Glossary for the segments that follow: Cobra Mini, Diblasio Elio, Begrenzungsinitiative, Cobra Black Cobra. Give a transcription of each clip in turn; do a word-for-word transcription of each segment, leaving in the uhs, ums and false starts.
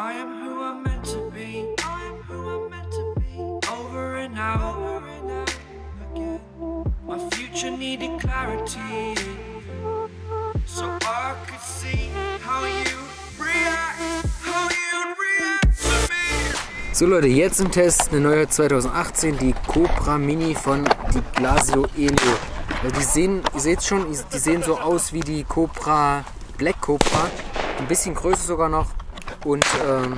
I am who I'm meant to be. I am who I'm meant to be. Over and out, over and out again. My future needed clarity, so I could see how you react, how you react to me. So Leute, jetzt im Test eine neue zweitausendachtzehn, die Cobra Mini von Diblasio Elio. Die sehen, ihr seht schon, die sehen so aus wie die Cobra Black Cobra, ein bisschen größer sogar noch. Und ähm,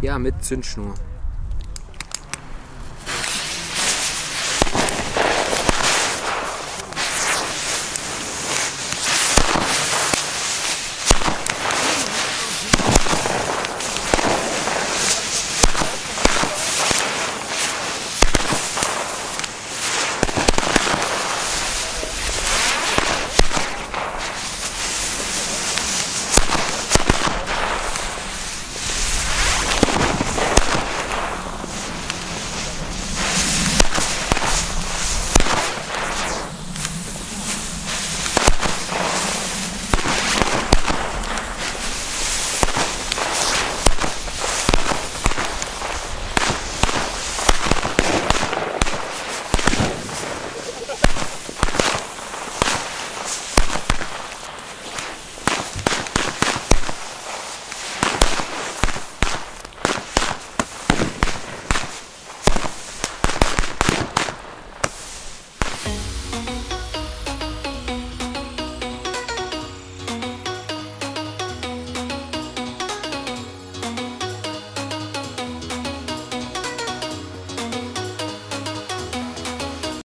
ja, mit Zündschnur.